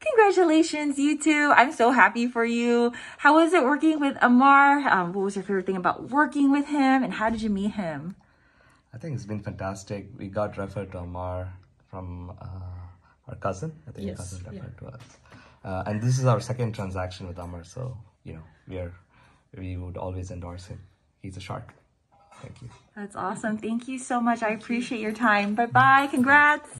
Congratulations, you two. I'm so happy for you. How was it working with Amar? What was your favorite thing about working with him, and how did you meet him? I think it's been fantastic. We got referred to Amar from our cousin. I think yes, cousin referred to us. And this is our second transaction with Amar, so you know we would always endorse him. He's a shark. Thank you. That's awesome. Thank you so much. I appreciate your time. Bye bye. Congrats.